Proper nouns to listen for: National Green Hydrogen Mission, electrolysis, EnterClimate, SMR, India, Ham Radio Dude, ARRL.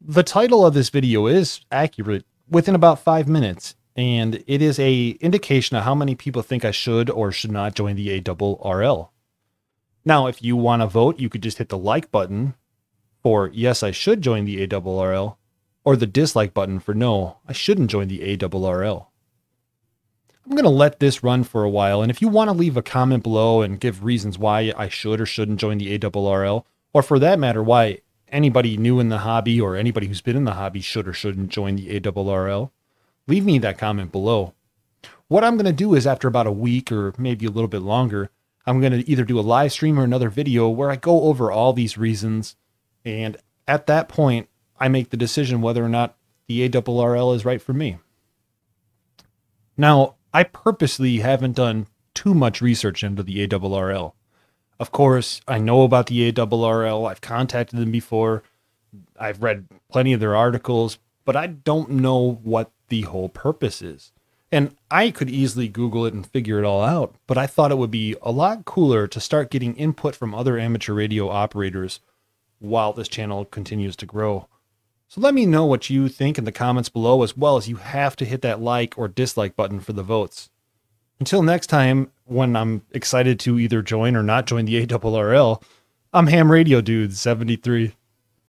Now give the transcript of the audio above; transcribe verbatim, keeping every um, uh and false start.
the title of this video is accurate within about five minutes. And it is a indication of how many people think I should or should not join the A R R L. Now, if you want to vote, you could just hit the like button for yes, I should join the A R R L, or the dislike button for no, I shouldn't join the A R R L. I'm going to let this run for a while, and if you want to leave a comment below and give reasons why I should or shouldn't join the A R R L, or for that matter, why anybody new in the hobby or anybody who's been in the hobby should or shouldn't join the A R R L, leave me that comment below. What I'm going to do is after about a week or maybe a little bit longer, I'm going to either do a live stream or another video where I go over all these reasons. And at that point, I make the decision whether or not the A R R L is right for me. Now, I purposely haven't done too much research into the A R R L. Of course, I know about the A R R L. I've contacted them before. I've read plenty of their articles, but I don't know what the whole purpose is. And I could easily Google it and figure it all out, but I thought it would be a lot cooler to start getting input from other amateur radio operators while this channel continues to grow. So let me know what you think in the comments below, as well as you have to hit that like or dislike button for the votes. Until next time, when I'm excited to either join or not join the A R R L, I'm Ham Radio Dude seventy-three.